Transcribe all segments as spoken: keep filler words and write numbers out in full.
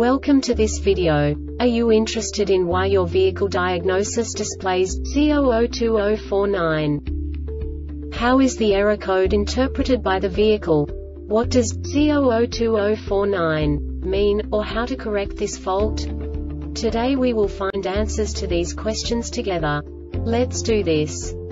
Welcome to this video. Are you interested in why your vehicle diagnosis displays C zero zero two zero four nine? How is the error code interpreted by the vehicle? What does C zero zero two zero four nine mean, or how to correct this fault? Today we will find answers to these questions together. Let's do this.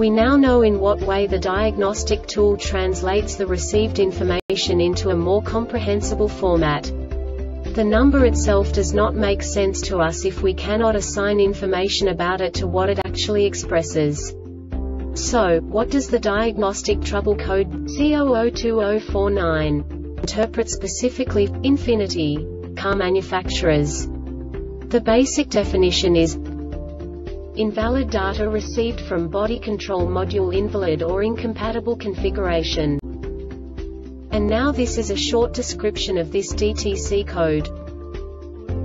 We now know in what way the diagnostic tool translates the received information into a more comprehensible format. The number itself does not make sense to us if we cannot assign information about it to what it actually expresses. So, what does the diagnostic trouble code C zero zero two zero four nine interpret specifically for Infiniti car manufacturers? The basic definition is invalid data received from body control module, invalid or incompatible configuration. And now this is a short description of this D T C code.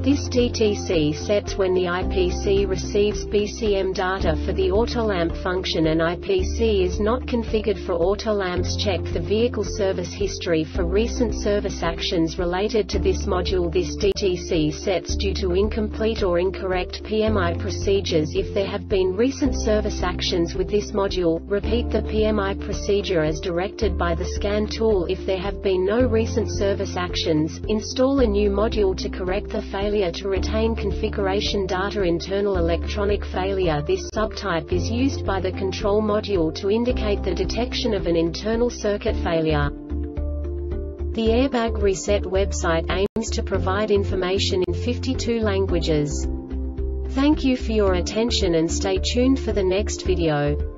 This D T C sets when the I P C receives B C M data for the autolamp function and I P C is not configured for autolamps. Check the vehicle service history for recent service actions related to this module. This D T C sets due to incomplete or incorrect P M I procedures if there have been recent service actions with this module. Repeat the P M I procedure as directed by the scan tool. If there have been no recent service actions, install a new module to correct the failure to retain configuration data. Internal electronic failure. This subtype is used by the control module to indicate the detection of an internal circuit failure. The Airbag Reset website aims to provide information in fifty-two languages. Thank you for your attention and stay tuned for the next video.